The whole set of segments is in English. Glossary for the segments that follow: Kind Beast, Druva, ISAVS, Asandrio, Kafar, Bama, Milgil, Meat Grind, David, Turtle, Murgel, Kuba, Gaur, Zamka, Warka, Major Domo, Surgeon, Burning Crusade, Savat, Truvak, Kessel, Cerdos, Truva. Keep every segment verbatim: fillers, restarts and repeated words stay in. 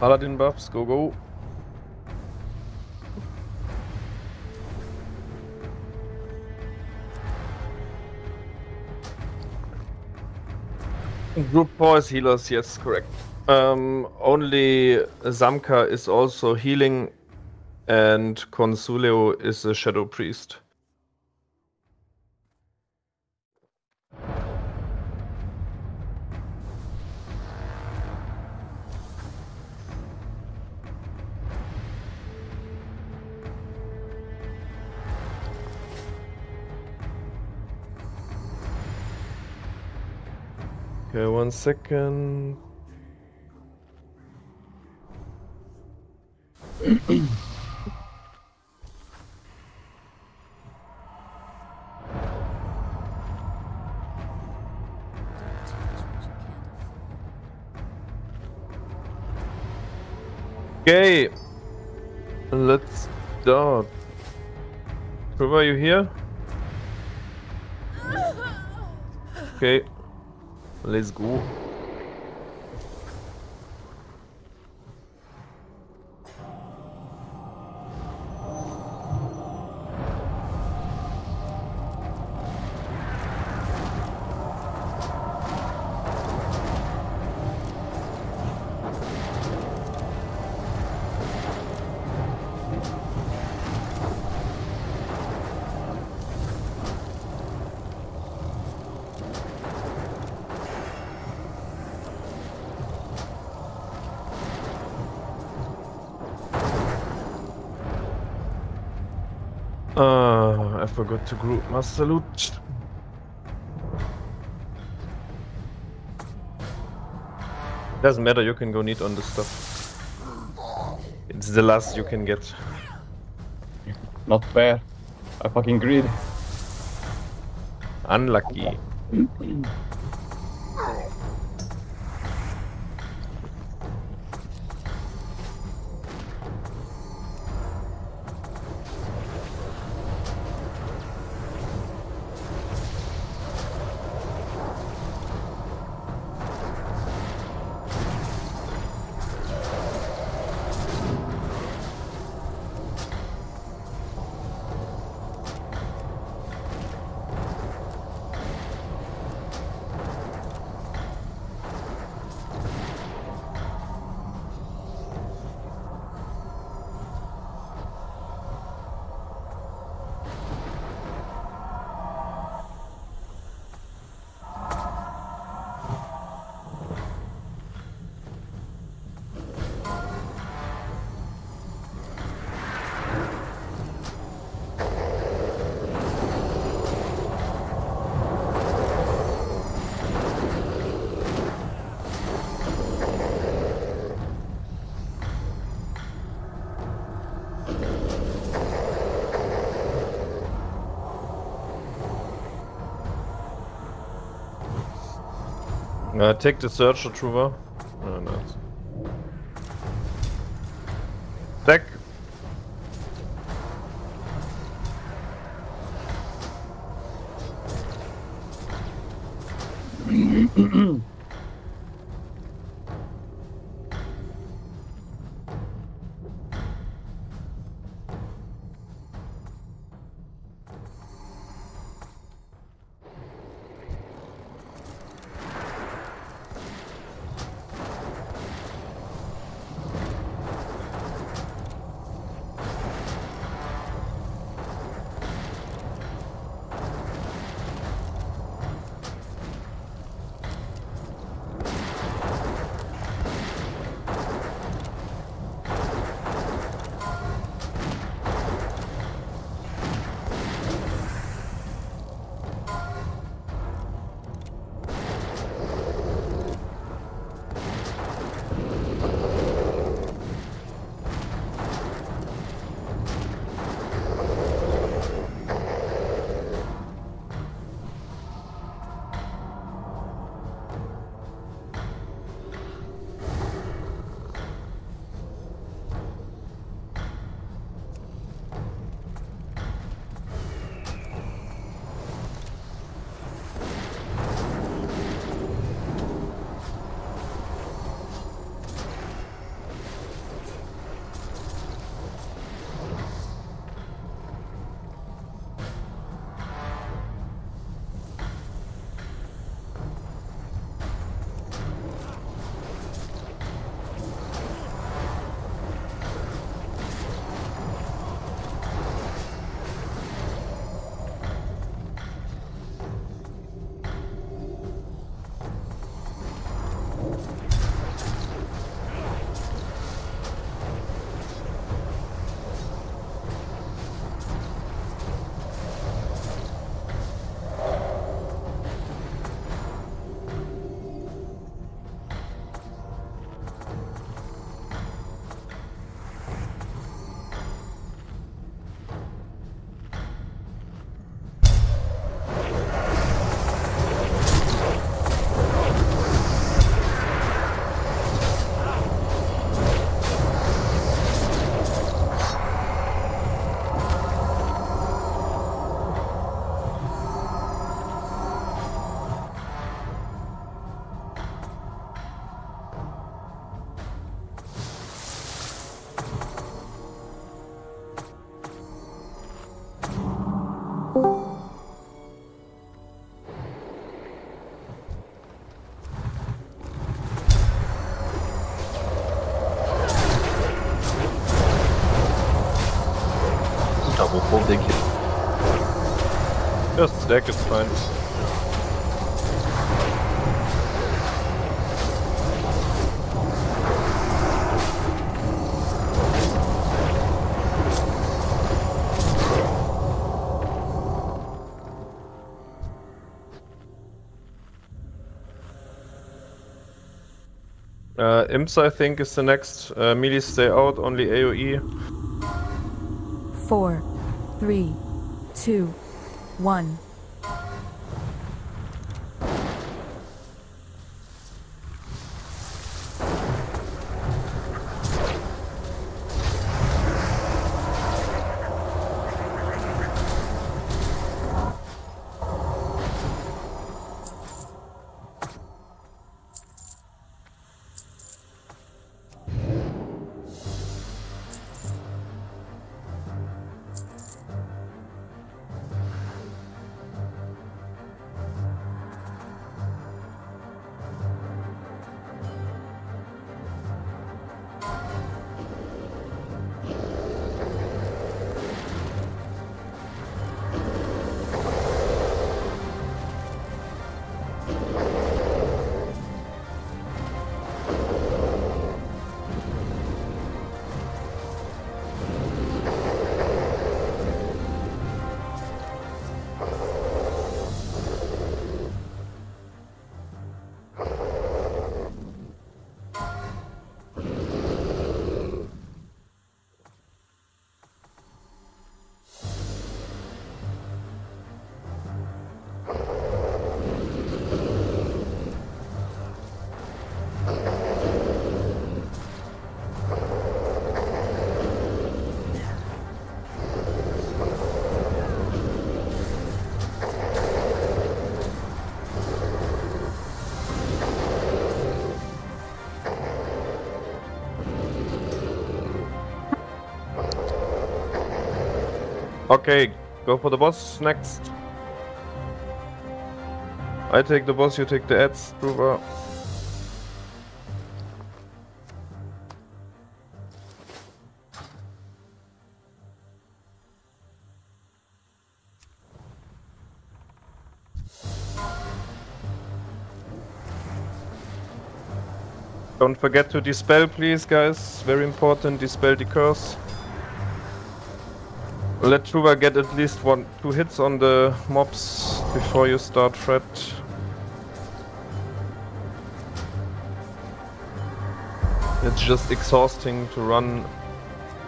Paladin buffs, go go. Group four is healers, yes, correct. Um, only Zamka is also healing, and Consuelo is a shadow priest. Okay, one second. Okay, let's start. Truva, are you here? Okay. Let's go. Forgot to group my salute. Doesn't matter, you can go neat on this stuff. It's the last you can get. Not fair. I fucking greed. Unlucky. Uh, take the Searcher, Truva. Oh, nice. Deck. will full dig him. Just stack, it's fine. Uh, Imps, I think, is the next. Uh, melee stay out, only AoE. Four, three, two, one. Okay, go for the boss next. I take the boss, you take the ads, Druva. Don't forget to dispel, please, guys. Very important, dispel the curse. Let Truva get at least one, two hits on the mobs before you start fret. It's just exhausting to run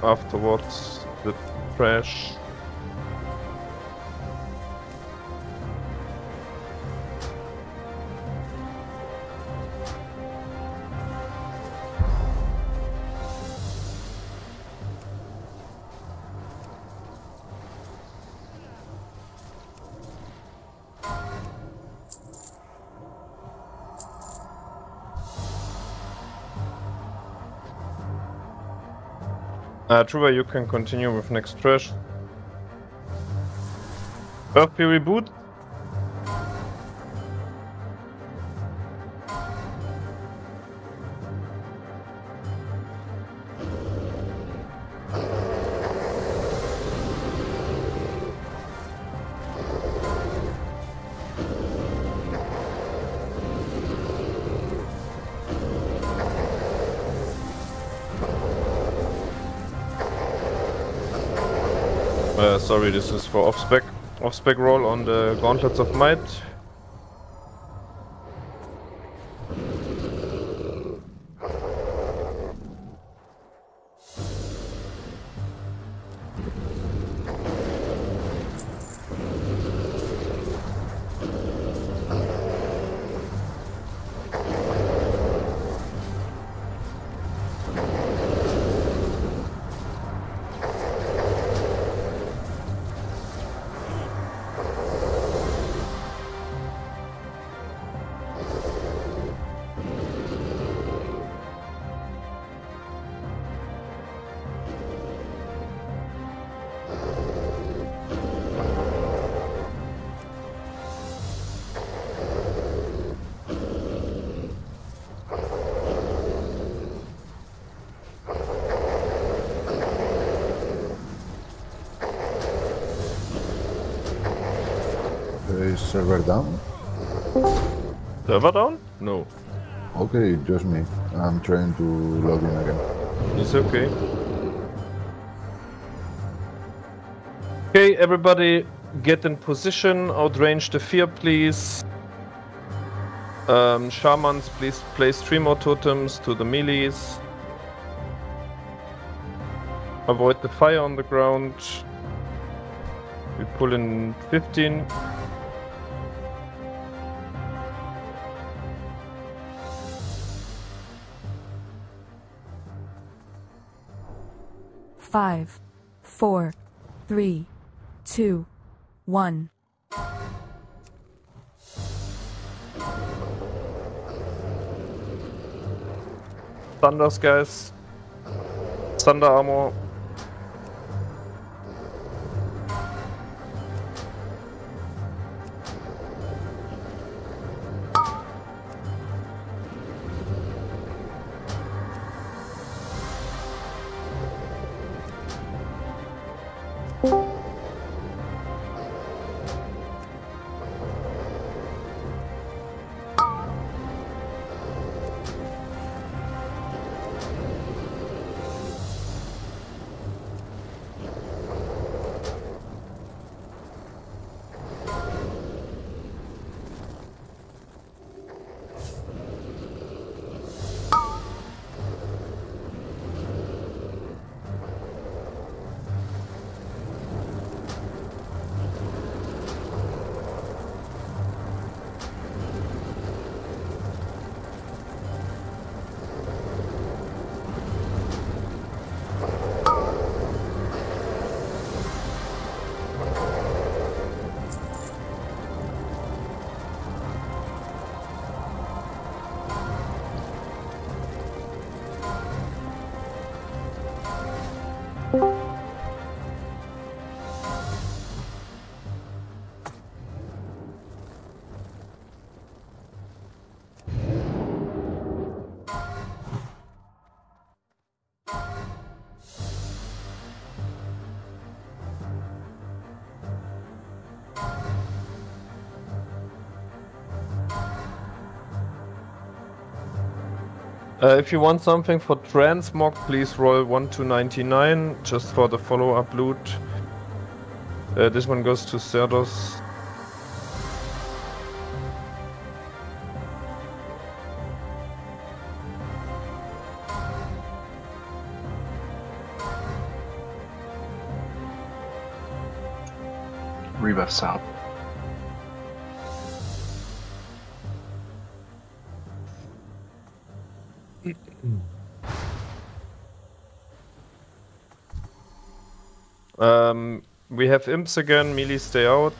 afterwards the trash. Uh, Truva, you can continue with next trash. Earthby reboot. Sorry, this is for off-spec off-spec roll on the Gauntlets of Might. is server down? Server down? No. Okay, just me. I'm trying to log in again. It's okay. Okay, everybody get in position. Outrange the fear, please. Um, shamans, please place three more totems to the melees. Avoid the fire on the ground. We pull in fifteen. Five, four, three, two, one. Thunders, guys. Thunder armor. Uh, if you want something for transmog, please roll one to ninety-nine, just for the follow-up loot. Uh, this one goes to Cerdos. Rebuffs out. Um, we have imps again, melee stay out.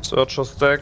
Searcher stack.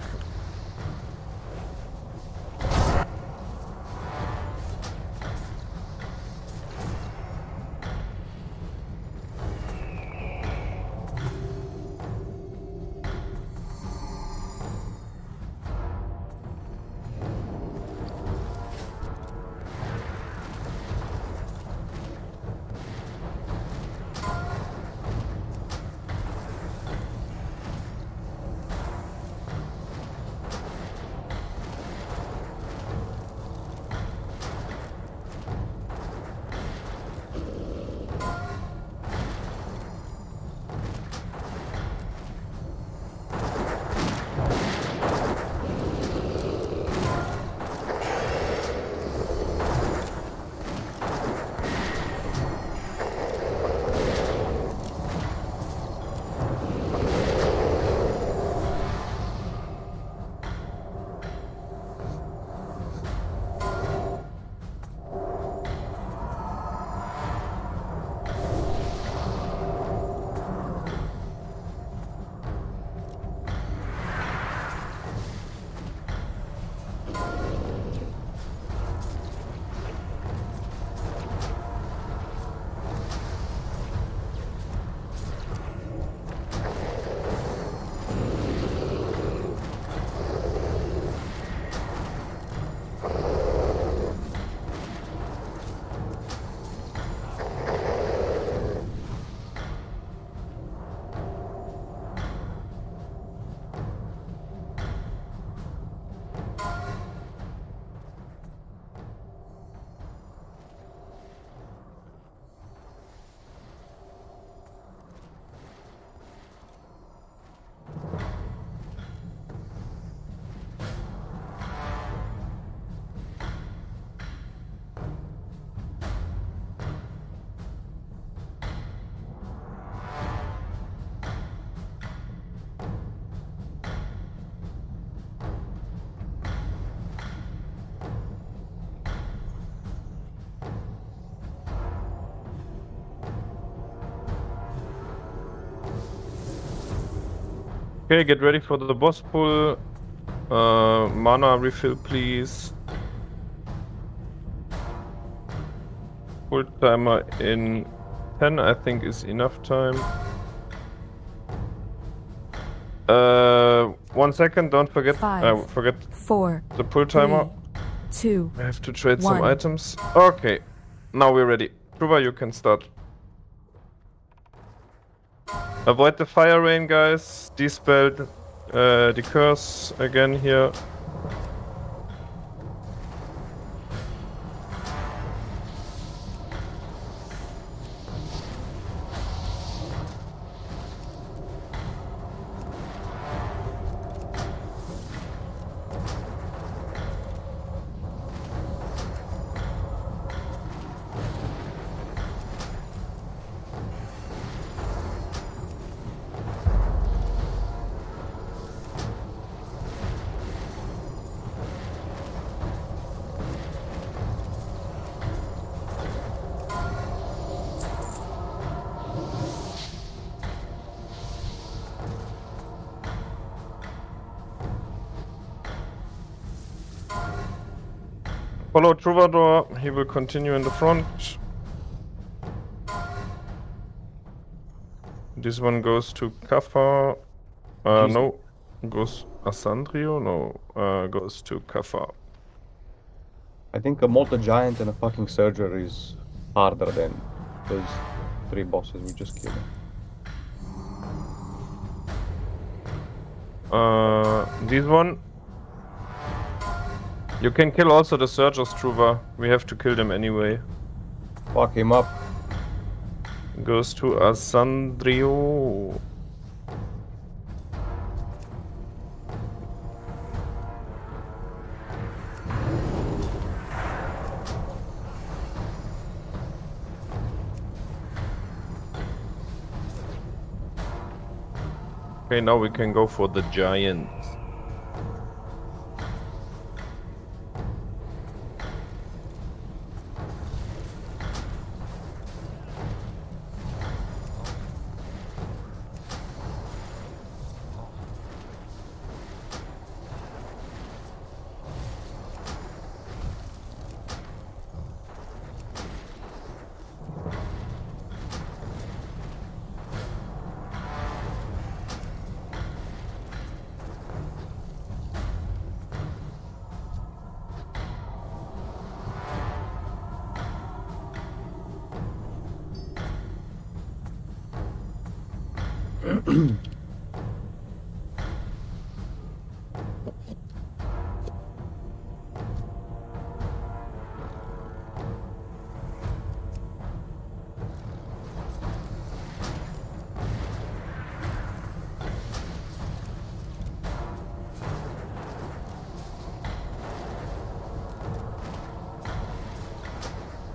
Okay, get ready for the boss pull. Uh, mana refill, please. Full timer in ten, I think, is enough time. Uh, one second, don't forget. Five, uh, forget four, the pull timer. Three, two, I have to trade one. Some items. Okay, now we're ready. Truva, you can start. Avoid the fire rain, guys. Dispel uh, the curse again here. Follow Trubado, he will continue in the front. This one goes to Kaffa. Uh, no, goes Asandrio. No, uh, goes to Kaffa. I think a Mortal Giant and a fucking Surgeon is harder than those three bosses we just killed. Uh, this one. You can kill also the Cerdos, Truva. We have to kill them anyway. Fuck him up. Goes to Asandrio. Okay, now we can go for the giants.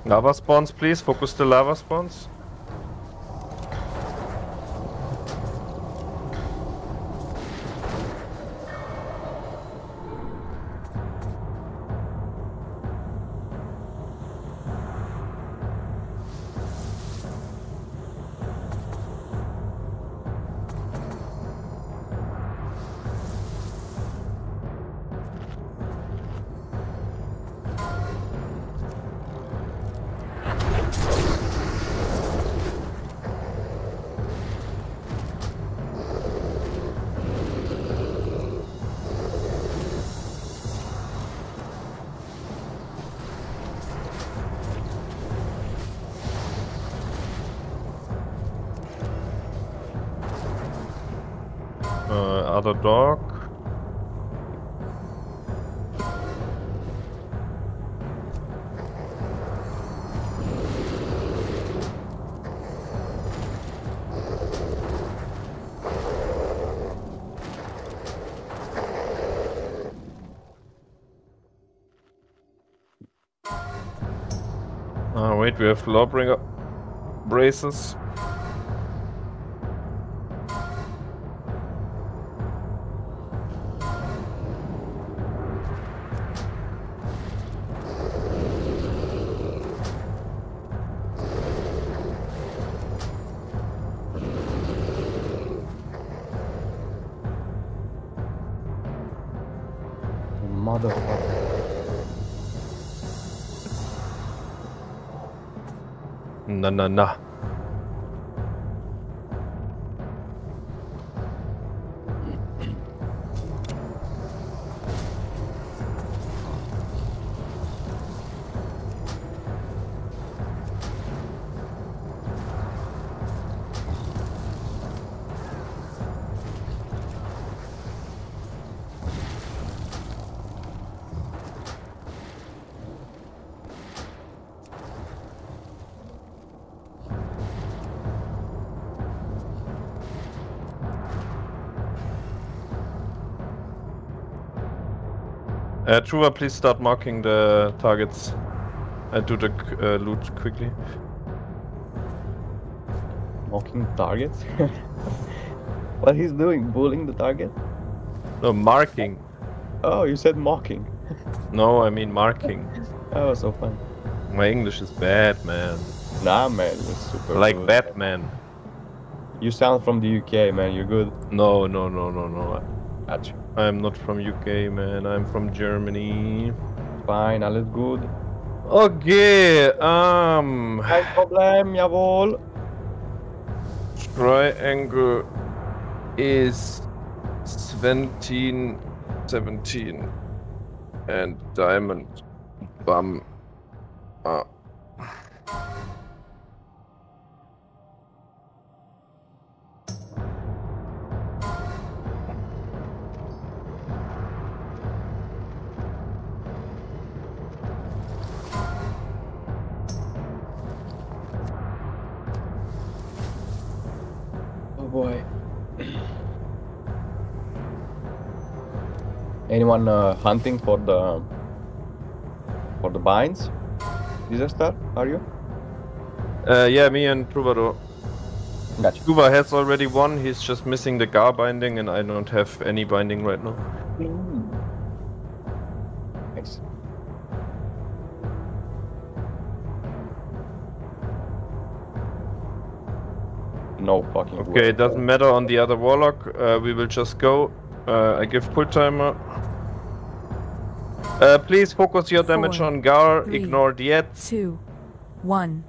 Lava spawns, please. Focus the lava spawns. Other dog. Ah, wait, we have Lawbringer braces. motherfucker. Nah, nah, nah. Uh, Truva, please start marking the targets and do the uh, loot quickly. Marking targets? What he's doing? Bullying the target? No, marking. Oh, you said mocking. No, I mean marking. Oh, so fun. My English is bad, man. Nah, man, it's super like good. Batman. You sound from the U K, man, you're good. No, no, no, no, no. Gotcha. I'm not from U K, man. I'm from Germany. Fine, alles good. Okay, um... kein Problem, jawohl. Triangle is seventeen, seventeen. And diamond. Bum. Ah. Anyone uh, hunting for the for the binds? Disaster, are you? Uh, yeah, me and Trubado. Gotcha. Kuba has already one. He's just missing the Gaur binding, and I don't have any binding right now. Mm. Nice. No fucking. Okay, it doesn't matter on the other warlock. Uh, we will just go. Uh, I give pull timer. Uh, please focus your damage Four, on Gaur. Three, ignore Diet. Two, one.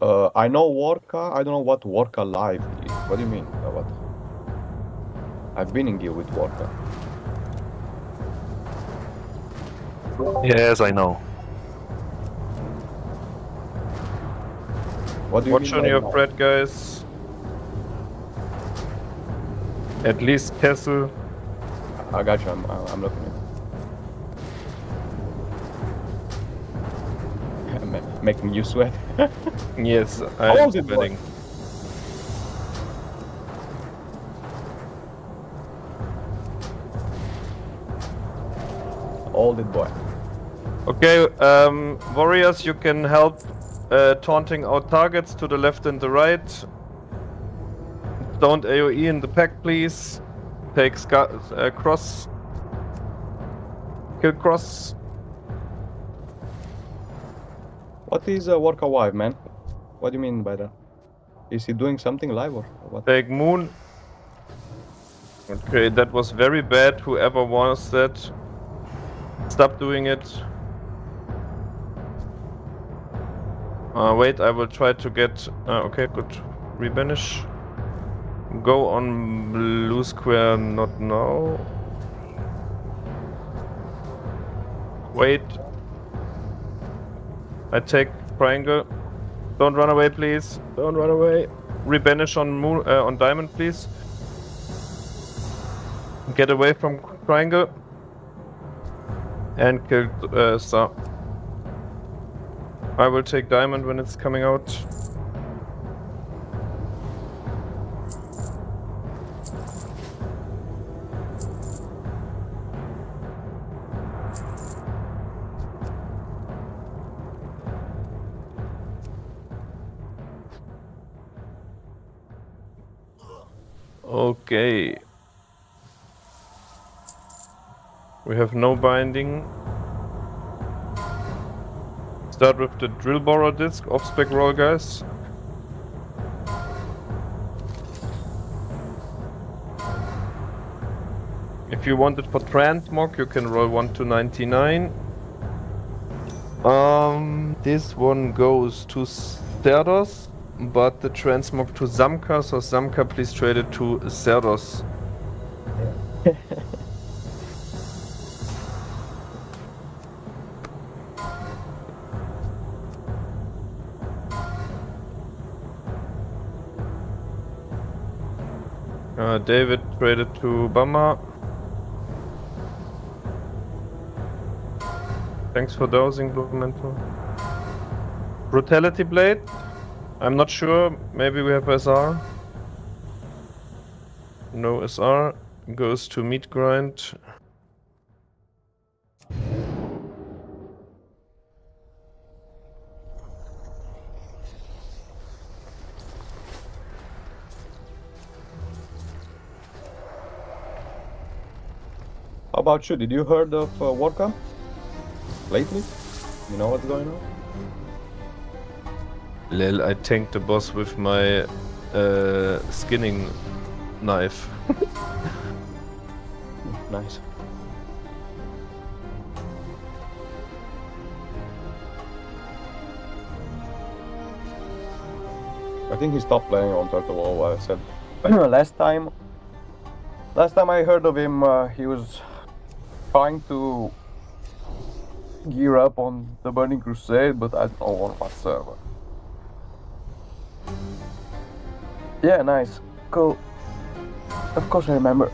Uh, I know Warka. I don't know what Warka live is. What do you mean? Uh, what? I've been in guild with Warka. Yes, I know. What do you Watch on your bread, guys. At least Kessel. I got you. I'm, I'm looking at it. Making you sweat. Yes, I am sweating. Old it, boy. Okay, um, warriors, you can help uh, taunting our targets to the left and the right. Don't A O E in the pack, please. Take uh, cross. Kill cross. What is a uh, Warka wife, man? What do you mean by that? Is he doing something live or what? Take moon. Okay, that was very bad. Whoever wants that, stop doing it. Uh, wait, I will try to get. Uh, okay, good. Rebanish. Go on blue square, not now. Wait. I take triangle. Don't run away, please. Don't run away. Rebanish on moon, uh, on diamond, please. Get away from triangle. And kill uh, star. I will take diamond when it's coming out. Okay. We have no binding. Start with the drill borrow disc, off spec roll, guys. If you want it for transmog, you can roll one to ninety-nine. Um, this one goes to Cerdos, but the transmog to Zamka, so Zamka, please trade it to Cerdos. uh, David, trade it to Bama. Thanks for dosing, Elemental. Brutality Blade? I'm not sure. Maybe we have S R? No S R. Goes to Meat Grind. How about you? Did you heard of uh, Warka? Lately? You know what's going on? Lel, I tanked the boss with my uh, skinning knife. Nice. I think he stopped playing on Turtle while I said. last time, last time I heard of him, uh, he was trying to gear up on the Burning Crusade, but I don't know on what server. Yeah, nice. Cool. Of course I remember.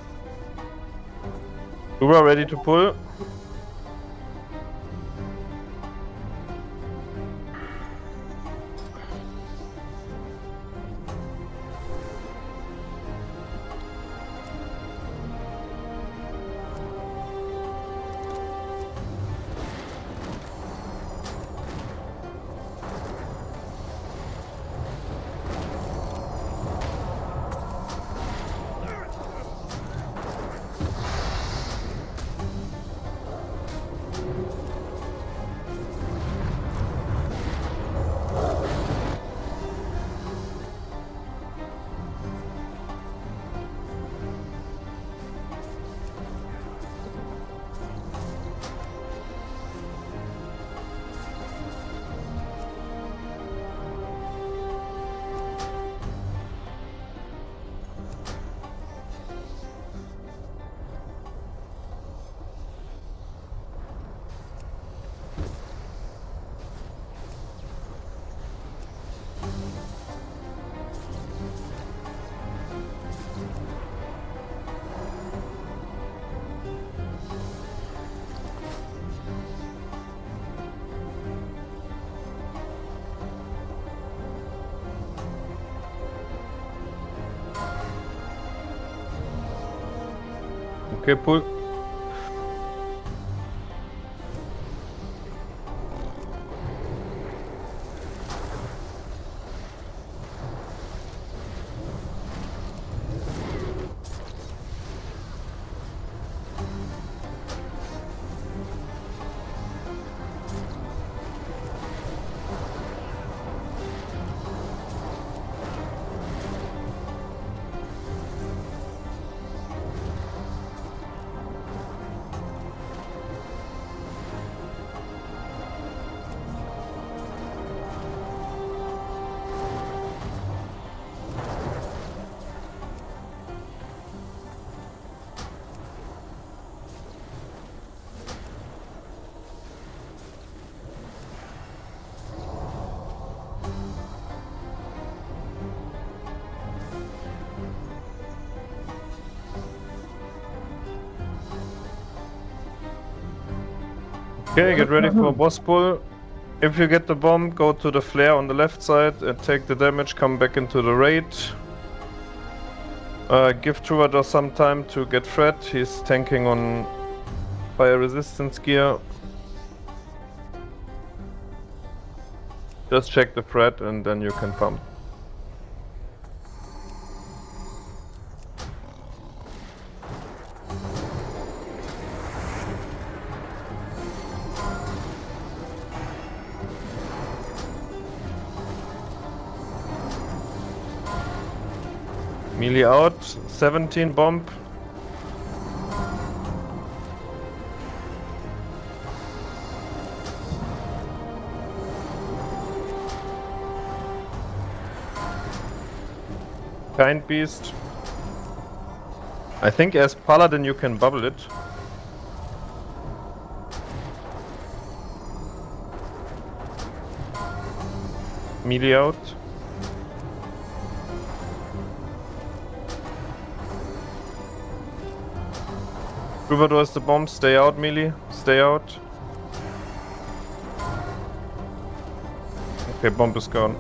We are ready to pull. Okay, pull. Okay, get ready for a boss pull. If you get the bomb, go to the flare on the left side and take the damage, come back into the raid. Uh, give Truvado some time to get fed, he's tanking on fire resistance gear. Just check the threat and then you can pump. Melee out, seventeen bomb. Kind Beast. I think as Paladin you can bubble it. Melee out. Trubado is the bomb, stay out melee, stay out. Okay, bomb is gone.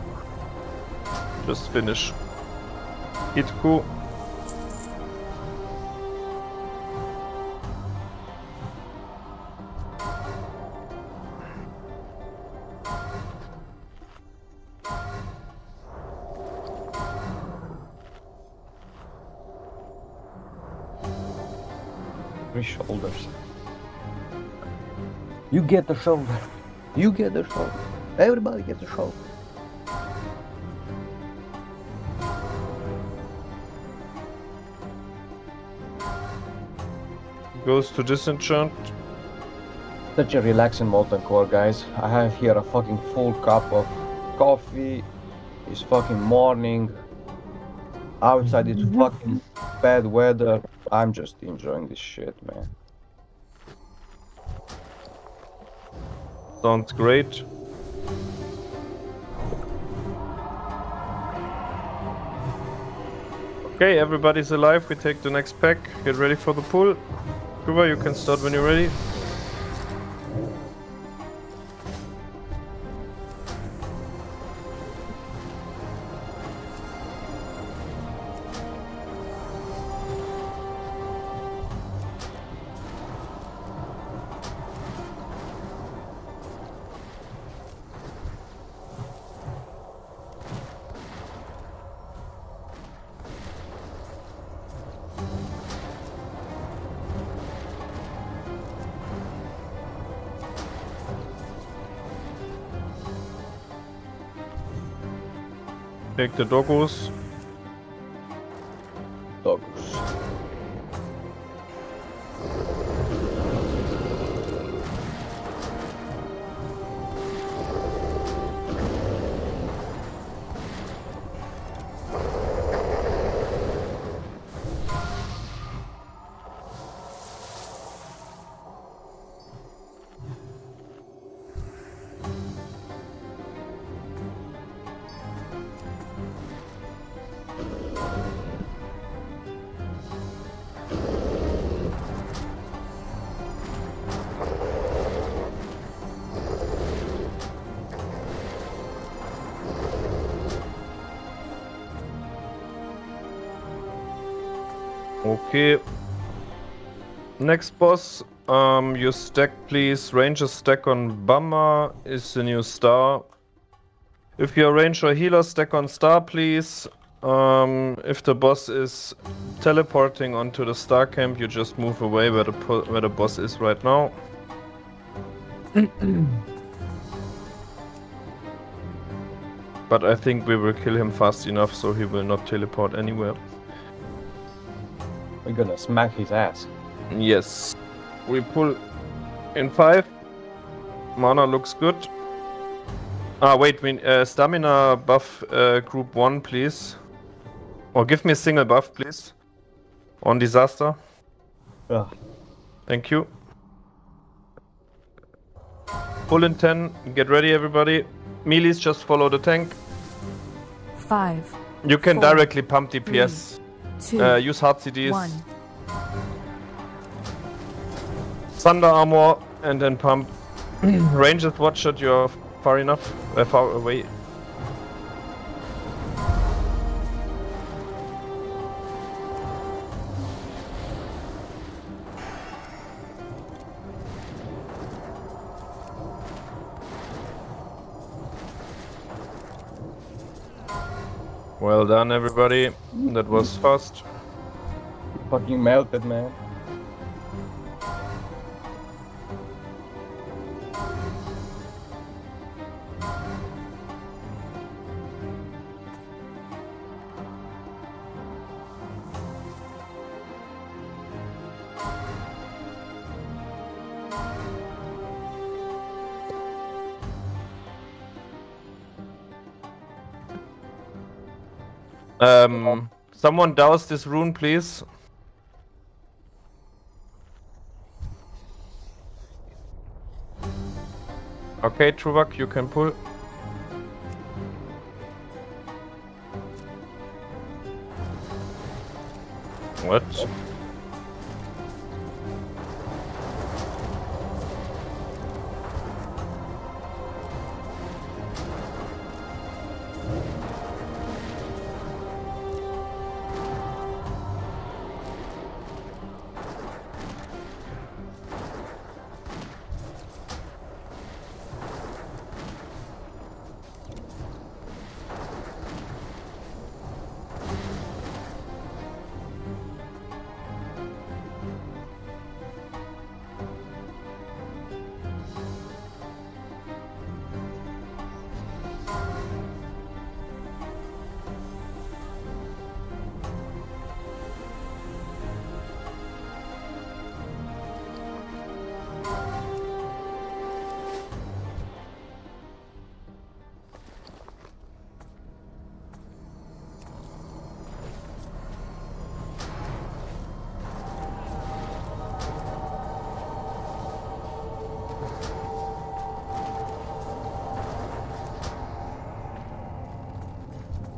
Just finish. Hit Q. Shoulders. You get the shoulder. You get the shoulder. Everybody gets the shoulder. Goes to disenchant. Such a relaxing molten core, guys. I have here a fucking full cup of coffee. It's fucking morning. Outside it's fucking bad weather. I'm just enjoying this shit, man. Sounds great. Okay, everybody's alive. We take the next pack. Get ready for the pool. Kuba, you can start when you're ready. Take the doggos. Doggos. Okay, next boss, um, your stack please. Ranger stack on Bama is the new star. If you're ranger healer, stack on star please. Um, if the boss is teleporting onto the star camp, you just move away where the, po where the boss is right now. But I think we will kill him fast enough so he will not teleport anywhere. We're gonna smack his ass. Yes. We pull in five. Mana looks good. Ah, wait. We, uh, stamina buff uh, group one, please. Or give me a single buff, please. On disaster. Yeah. Thank you. Pull in ten. Get ready, everybody. Melees, just follow the tank. Five. You can four, directly pump D P S. Three. Two, uh, use hard C Ds, one. Thunder armor, and then pump. Rangers, watch that you're far enough, uh, far away. Well done, everybody. That was fast. You fucking melted, man. Um, Someone douse this rune, please. Okay, Truvak, you can pull. What?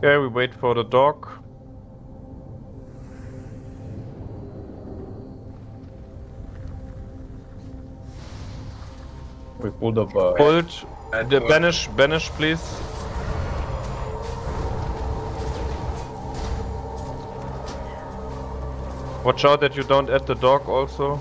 Okay, we wait for the dog. We pulled up uh, pulled uh, the banish, banish please. Watch out that you don't add the dog also.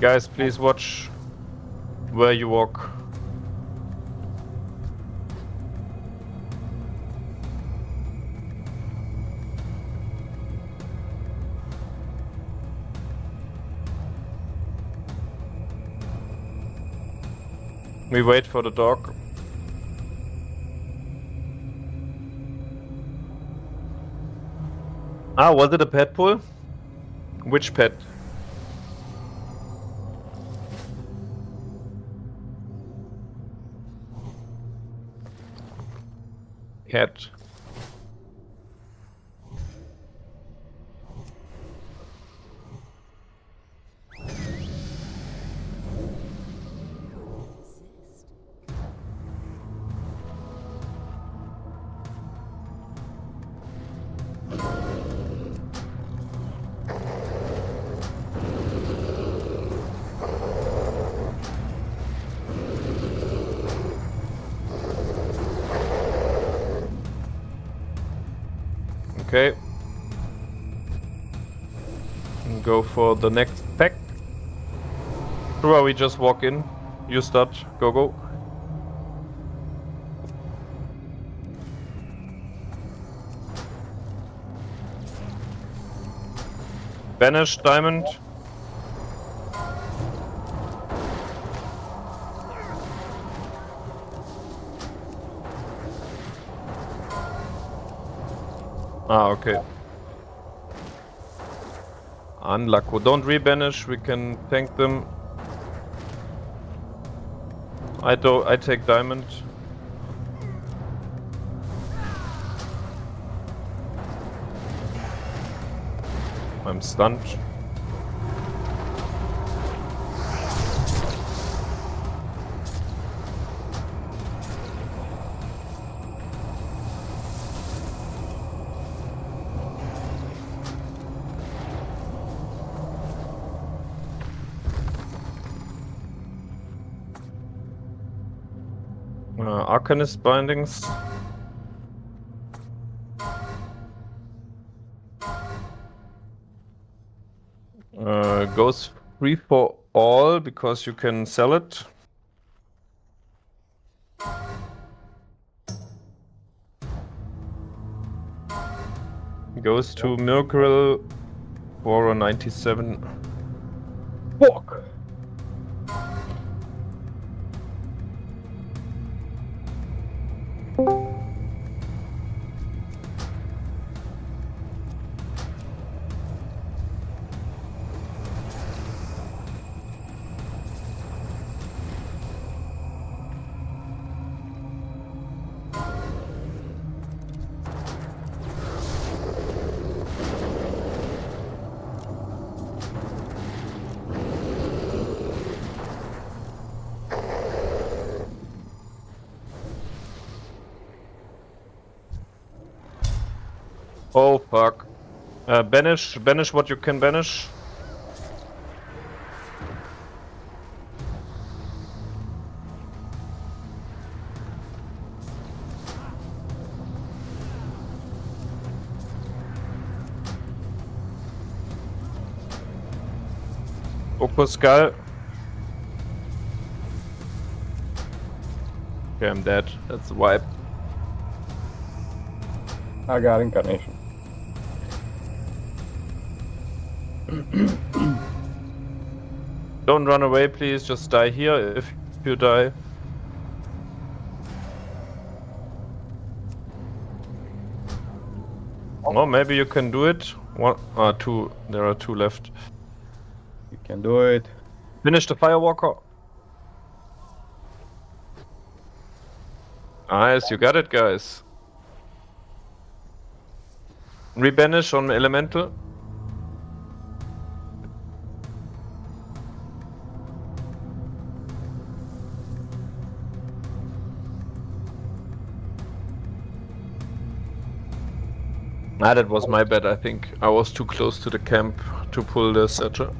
Guys, please watch where you walk. We wait for the dog. Ah, was it a pet pull? Which pet? Cat. Okay, and go for the next pack. Sure, we just walk in. You start. Go, go. Banish, diamond. Ah, okay. Unlucky. Don't rebanish, we can tank them. I do I take diamond. I'm stunned. Arcanist bindings. Uh, goes free for all because you can sell it. Goes to Miracle for ninety-seven. Fuck! Oh fuck. Uh, banish, banish what you can banish. Opus Skull. Okay, I'm dead. That's a wipe. I got Incarnation. Don't run away, please. Just die here if you die. Oh, oh maybe you can do it. One, uh, two. There are two left. You can do it. Finish the Firewalker. Nice, you got it, guys. Rebanish on Elemental. Ah, that was my bad, I think. I was too close to the camp to pull the Searcher.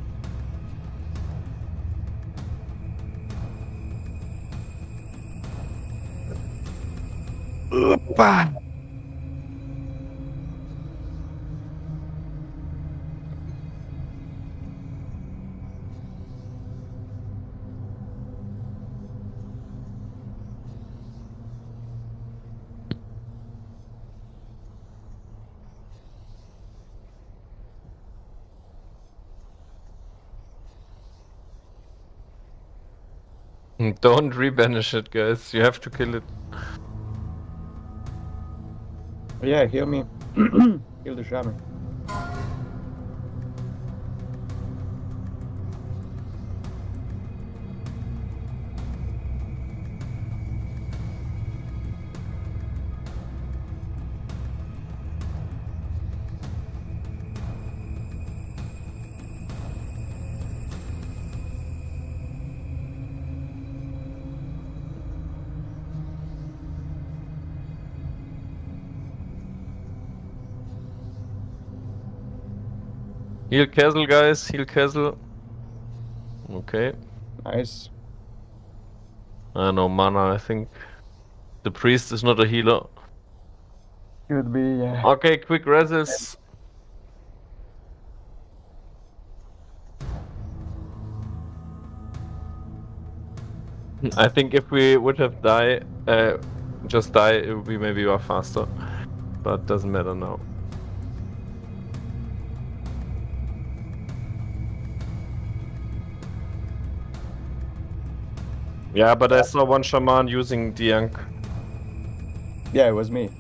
Don't rebanish it, guys. You have to kill it. Yeah, heal me. Heal the shaman. Heal Kessel, guys, heal Kessel. Okay. Nice. I know mana, I think. The priest is not a healer. Could be, yeah. Okay, quick resist. I think if we would have died, uh, just die, it would be maybe we are faster. But doesn't matter now. Yeah, but I saw one shaman using Dianc. Yeah, it was me.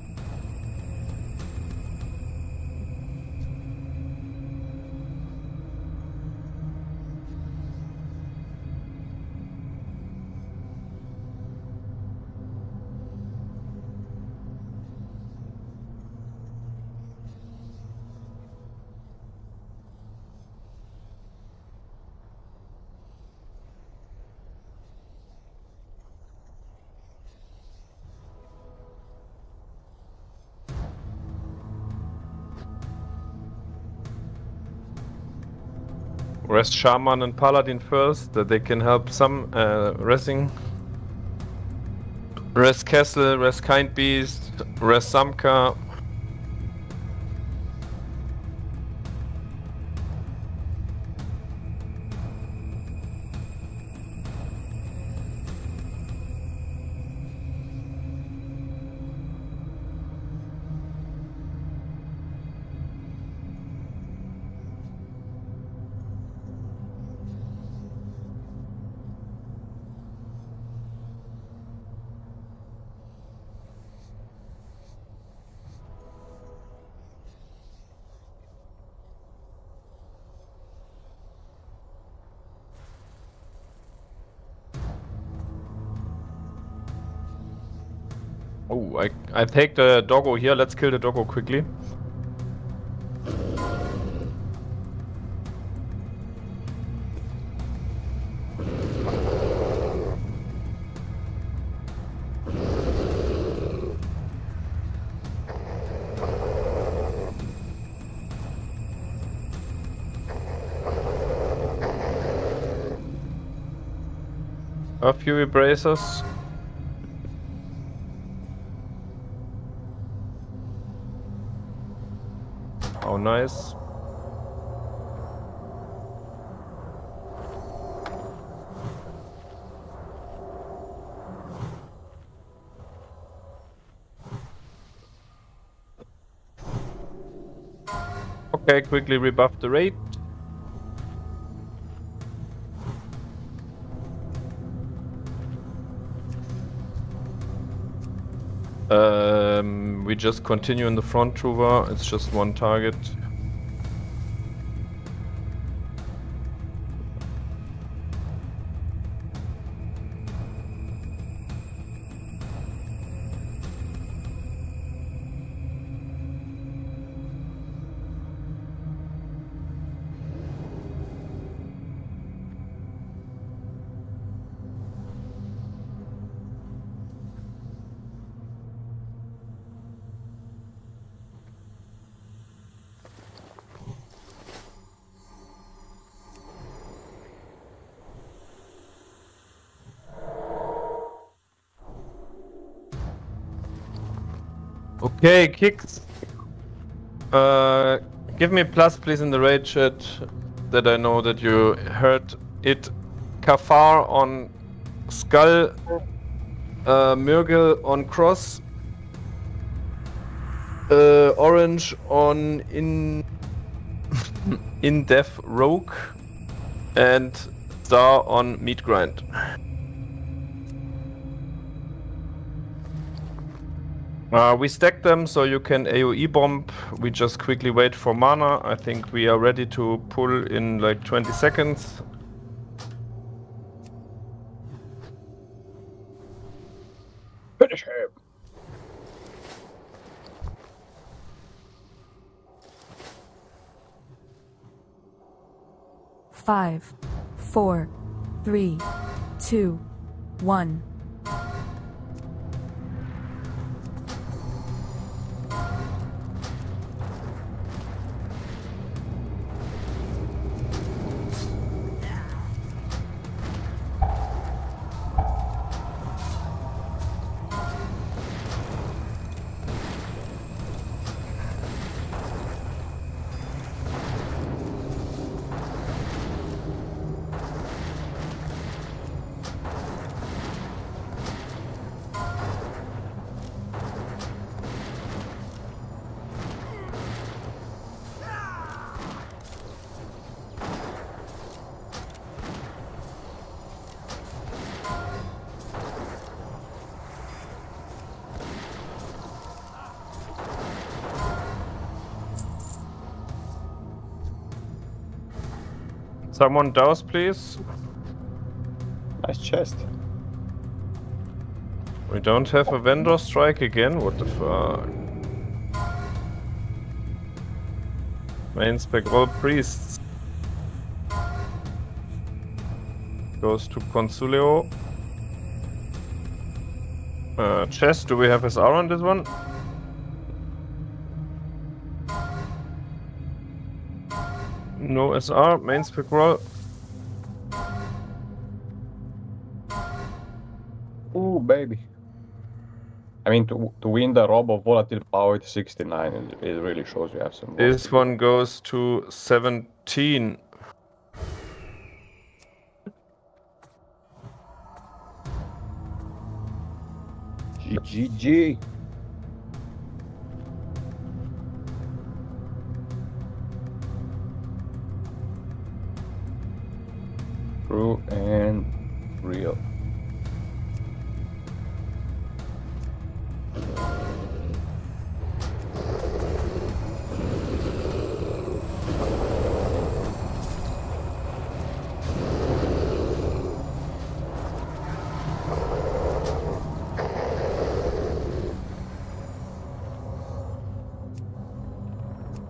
Rest Shaman and Paladin first, that they can help some uh, resting. Rest Kessel, rest Kind Beast, rest Zamka. Oh, I, I take the doggo here. Let's kill the doggo quickly. A few bracers. Oh, nice. Okay, quickly rebuff the raid. Um, we just continue in the front, Truva. It's just one target. Okay, kicks. Uh, give me a plus, please, in the raid chat that I know that you heard it. Kafar on Skull, uh, Murgel on Cross, uh, Orange on In in Death Rogue, and Star on Meat Grind. Uh, we stack them so you can AoE bomb. We just quickly wait for mana. I think we are ready to pull in like twenty seconds. Finish him. Five, four, three, two, one. Someone douse, please. Nice chest. We don't have a vendor strike again. What the fuck? Main spec all priests. Goes to Consuelo. Uh, chest. Do we have his R on this one? No S R, main spec roll. Ooh, baby. I mean, to, to win the rob of volatile power at sixty-nine, it, it really shows you have some. This one goes to seventeen. G G G. True and real.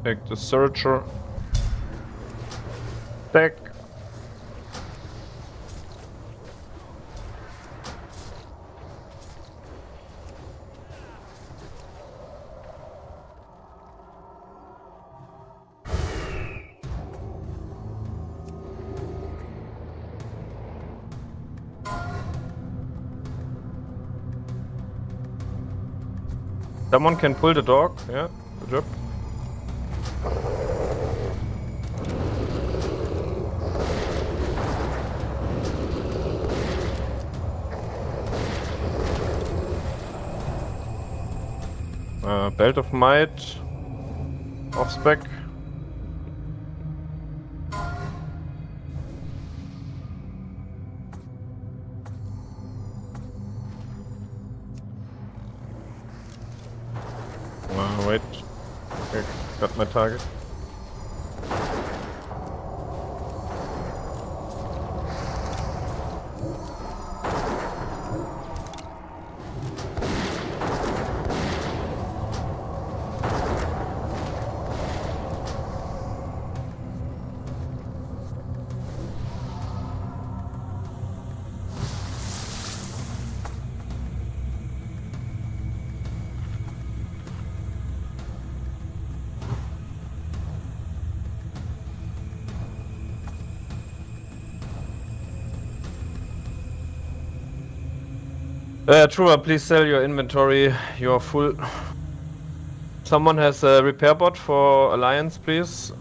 Take the searcher. Take. Someone can pull the dog. Yeah, good job. Uh, Belt of Might. Off spec. Uh, wait. Okay, got my target. Uh, Truva, please sell your inventory. You are full. Someone has a repair bot for Alliance, please.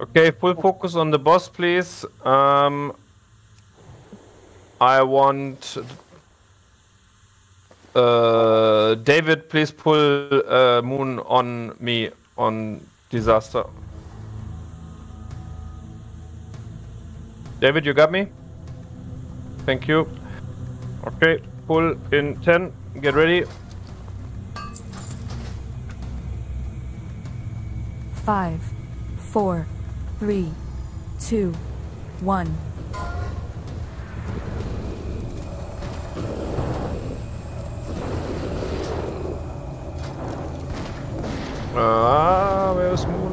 Okay, full focus on the boss, please. Um, I want... Uh, David, please pull uh, Moon on me, on Disaster. David, you got me? Thank you. Okay, pull in ten. Get ready. Five, four, three, two, one. Ah, where's Moon?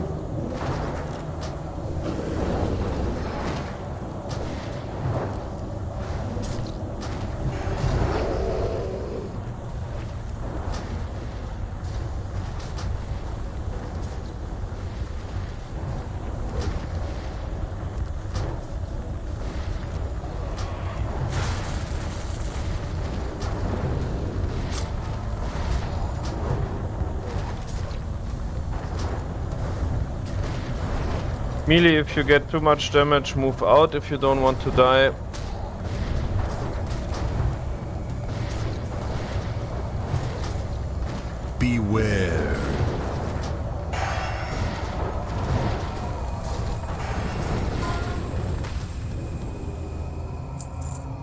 Melee, if you get too much damage, move out if you don't want to die. Beware.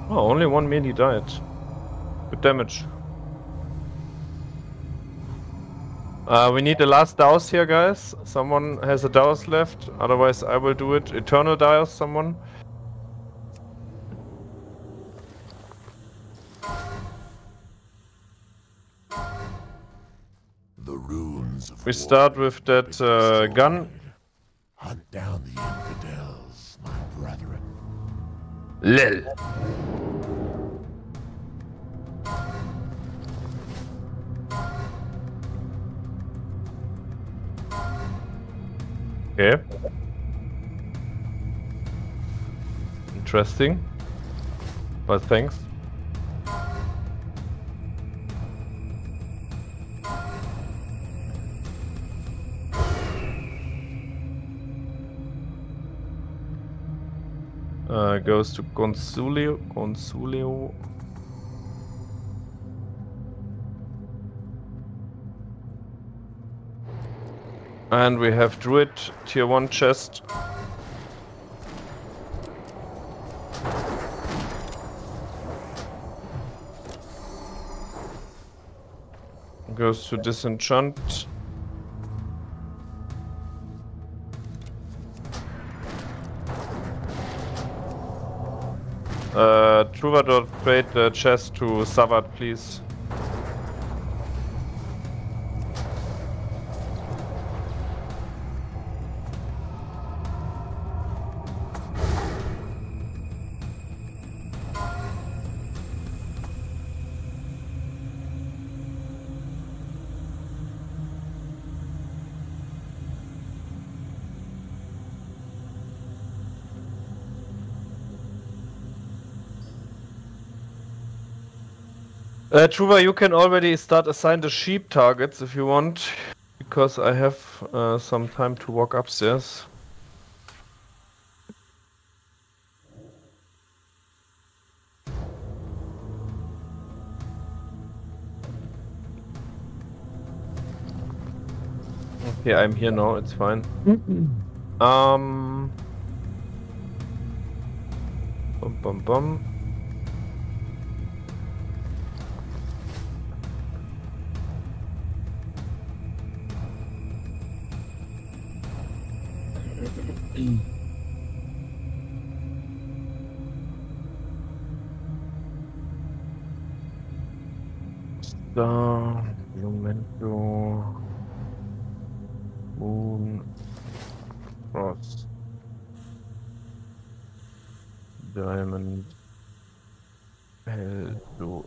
Oh, only one melee died. Good damage. Uh, we need the last douse here, guys. Someone has a douse left, otherwise I will do it. Eternal douse, someone. The ruins of we start with that uh, gun. Hunt down the infidels, my brethren. Lil. Okay. Interesting. But thanks. Uh, goes to Consuelo. Consuelo. And we have Druid, tier one chest. Goes to disenchant. Uh, Truvado, trade the chest to Savat, please. Uh, Truva, you can already start assign the sheep targets if you want, because I have uh, some time to walk upstairs. Okay, I'm here now, it's fine. Mm-hmm. Um... Bum bum bum. Star, Elemental, Moon, Frost, Diamond, Hell,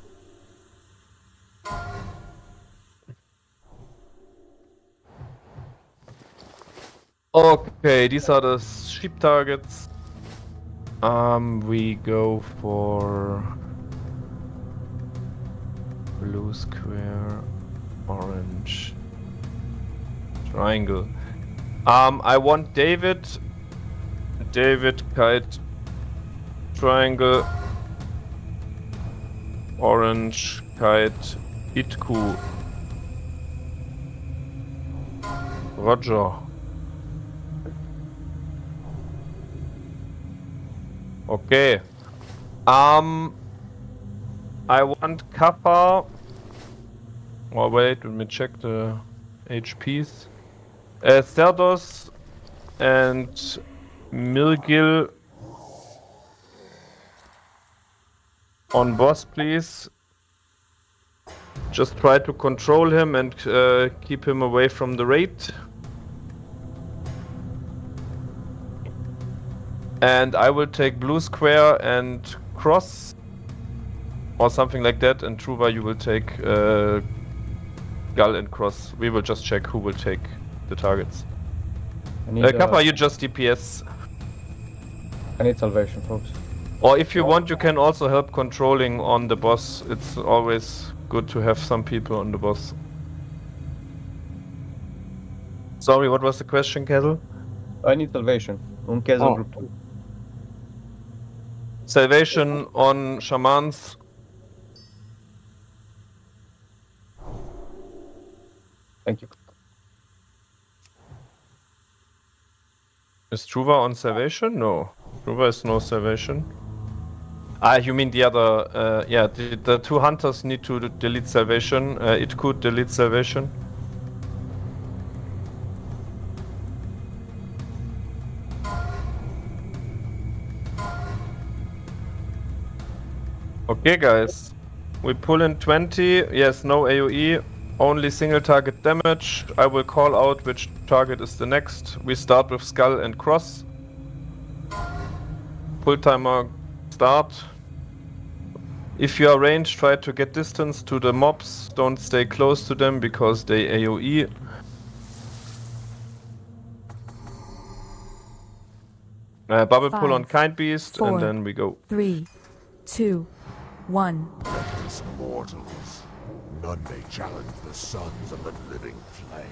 okay, these are the sheep targets. Um, we go for blue square, orange, triangle. Um, I want David, David kite, triangle, orange kite, Itku, Roger. Okay. Um, I want Kappa. Oh wait, let me check the H Ps. Uh, Cerdos and Milgil on boss, please. Just try to control him and uh, keep him away from the raid. And I will take blue square and cross or something like that, and Truva, you will take uh, Gull and cross. We will just check who will take the targets. Uh, Kappa, a... you just D P S. I need salvation, folks. Or if you oh. want, you can also help controlling on the boss. It's always good to have some people on the boss. Sorry, what was the question, Kessel? I need salvation on Kessel oh. group two. Salvation on shamans. Thank you. Is Truva on salvation? No. Truva is no salvation. Ah, you mean the other... Uh, yeah, the, the two hunters need to delete salvation. Uh, it could delete salvation. Okay guys, we pull in twenty, yes, no A O E, only single target damage. I will call out which target is the next. We start with Skull and Cross. Pull timer start. If you are ranged, try to get distance to the mobs. Don't stay close to them because they A O E. Uh, bubble Five, pull on Kind Beast four, and then we go. Three, two. One. Reckless mortals, none may challenge the sons of the living flame.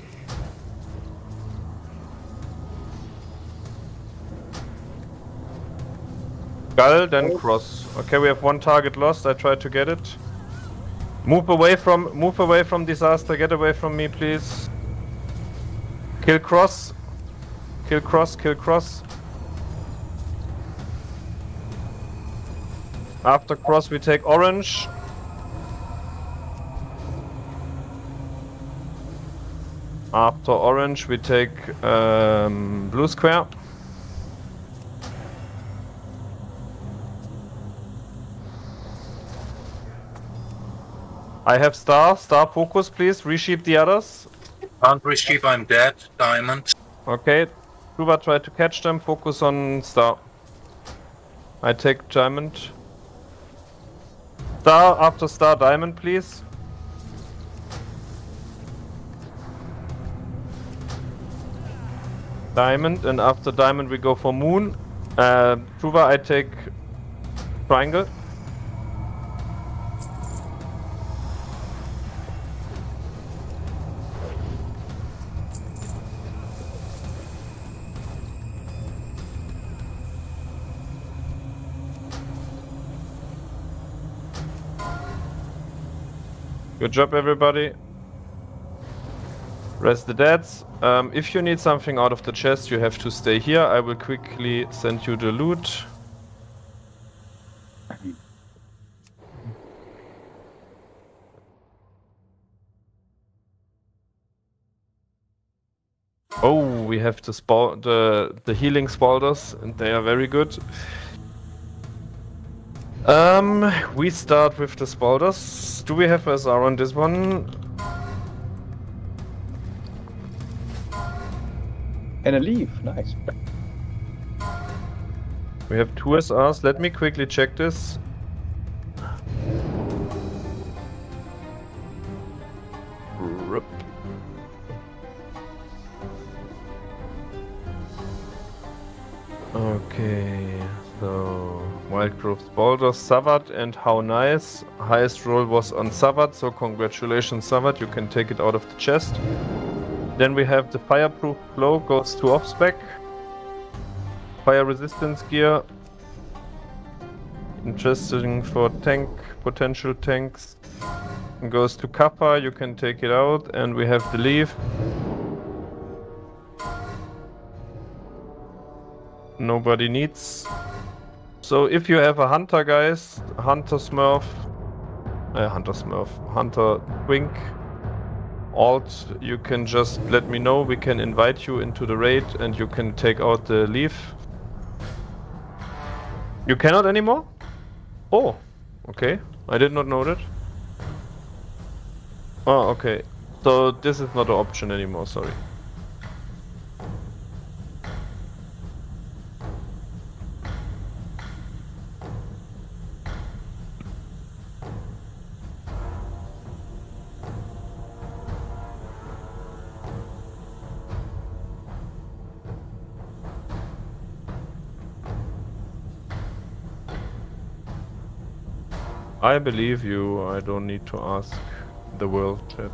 Gull, then cross. Okay, we have one target lost. I tried to get it. Move away from, move away from disaster. Get away from me, please. Kill cross. Kill cross. Kill cross. After cross we take orange. After orange we take um, blue square. I have star, star focus please, resheep the others. Can't resheep, I'm dead, diamond. Okay, Kuba try to catch them, focus on star. I take diamond. Star after star diamond, please. Diamond, and after diamond we go for moon. Uh, Truva, I take triangle. Good job, everybody. Rest the deads. Um, if you need something out of the chest, you have to stay here. I will quickly send you the loot. Oh, we have the spal the the healing spalders, and they are very good. Um, we start with the spalders. Do we have S R on this one? And a leaf, nice. We have two S Rs. Let me quickly check this. Okay, so Wild Grove Spalders, Savat, and how nice. Highest roll was on Savat, so congratulations Savat, you can take it out of the chest. Then we have the Fireproof Cloak, goes to off-spec. Fire Resistance Gear. Interesting for tank, potential tanks. And goes to Kappa, you can take it out, and we have the Leaf. Nobody needs. So if you have a hunter, guys, hunter smurf, uh, hunter smurf, hunter twink, alt, you can just let me know. We can invite you into the raid and you can take out the leaf. You cannot anymore? Oh, okay. I did not know that. Oh, okay. So this is not an option anymore, sorry. I believe you, I don't need to ask the world chat.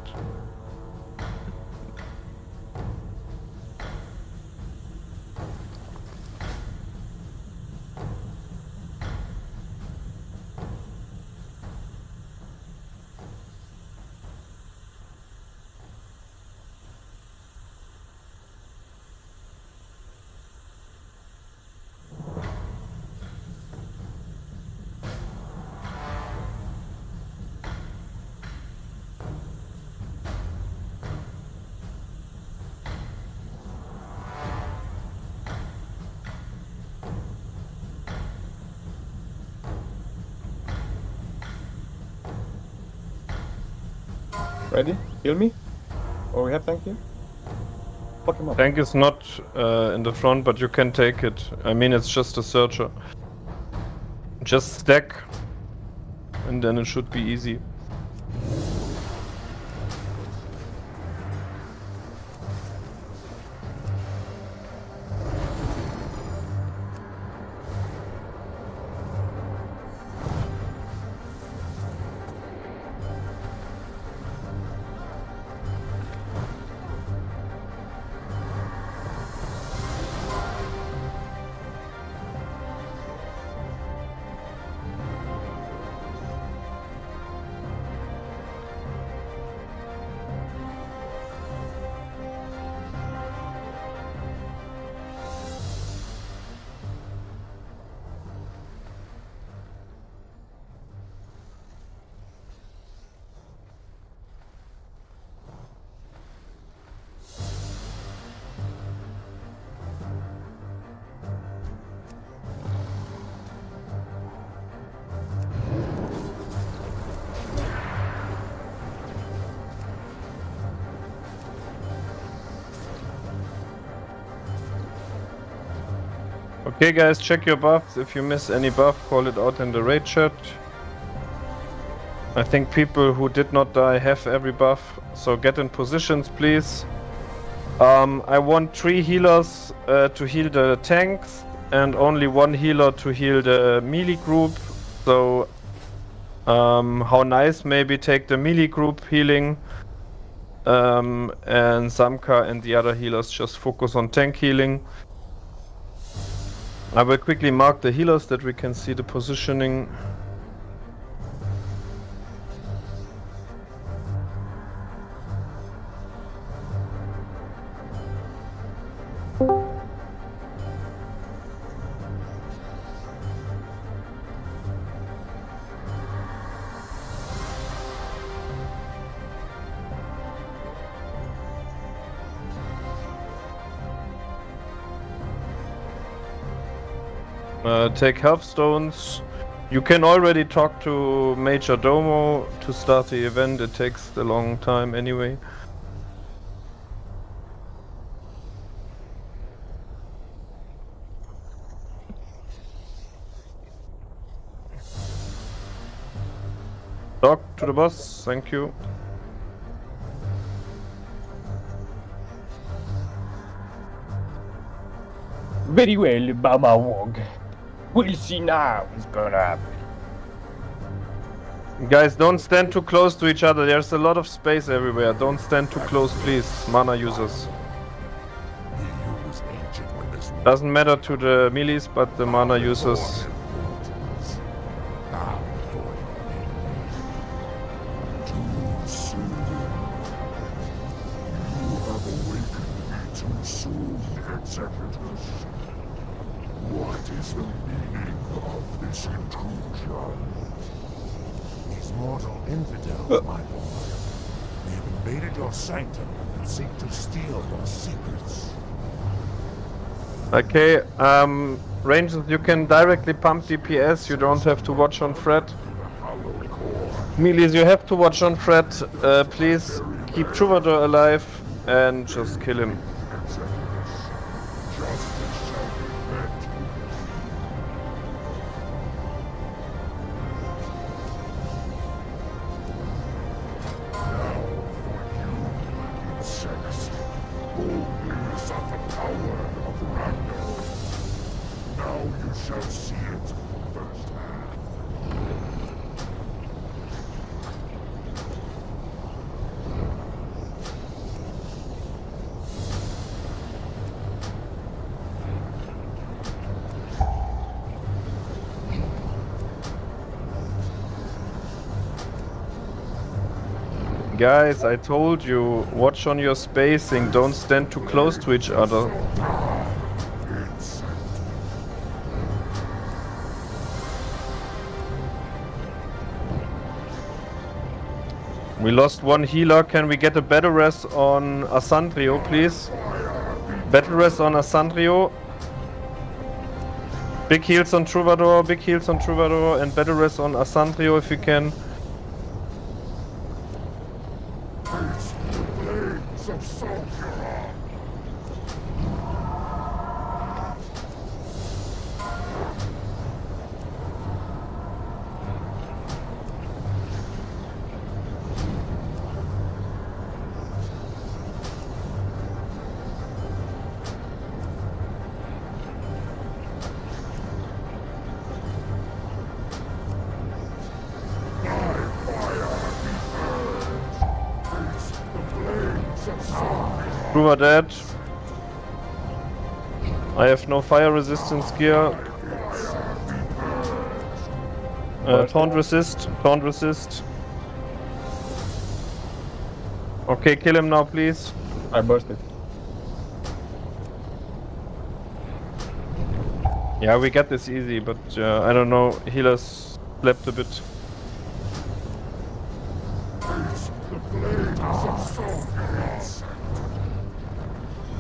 Ready? Heal me? Oh, we have thank you? Fuck him up. Tank is not uh, in the front, but you can take it. I mean, it's just a searcher. Just stack, and then it should be easy. Okay guys, check your buffs. If you miss any buff, call it out in the raid chat. I think people who did not die have every buff, so get in positions please. Um, I want three healers uh, to heal the tanks and only one healer to heal the melee group. So um, how nice, maybe take the melee group healing um, and Zamka and the other healers just focus on tank healing. I will quickly mark the healers that we can see the positioning. Uh, take health stones. You can already talk to Major Domo to start the event. It takes a long time anyway. Talk to the boss, thank you. Very well, Bama Wog. We'll see now what's gonna happen. Guys, don't stand too close to each other. There's a lot of space everywhere. Don't stand too close, please, mana users. Doesn't matter to the melees, but the mana users. Okay, um, Rangers, you can directly pump D P S, you don't have to watch on Fred. Melees, you have to watch on Fred, uh, please keep Truvado alive and just kill him. Guys, I told you, watch on your spacing, don't stand too close to each other. We lost one healer, can we get a battle rest on Asandrio, please? Battle rest on Asandrio. Big heals on Trubado, big heals on Trubado, and battle rest on Asandrio if you can. Dead. I have no fire resistance gear. Uh, taunt resist, taunt resist. Okay, kill him now, please. I burst it. Yeah, we got this easy, but uh, I don't know. Healers slept a bit.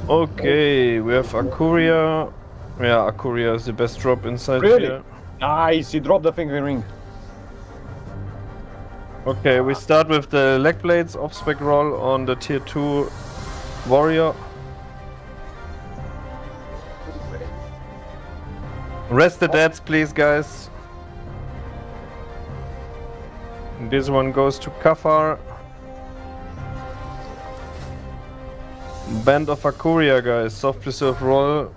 Okay, we have Akuria. Yeah, Akuria is the best drop inside really? Here. Nice, he dropped the finger ring. Okay, we start with the leg blades, off-spec roll on the tier two warrior. Rest the deads, please, guys. And this one goes to Kafar. Band of Akuria, guys, soft preserve roll.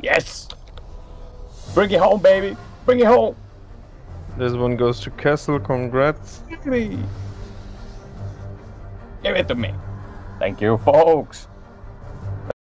Yes! Bring it home, baby! Bring it home! This one goes to Kessel, congrats. Give it to me. Thank you, folks.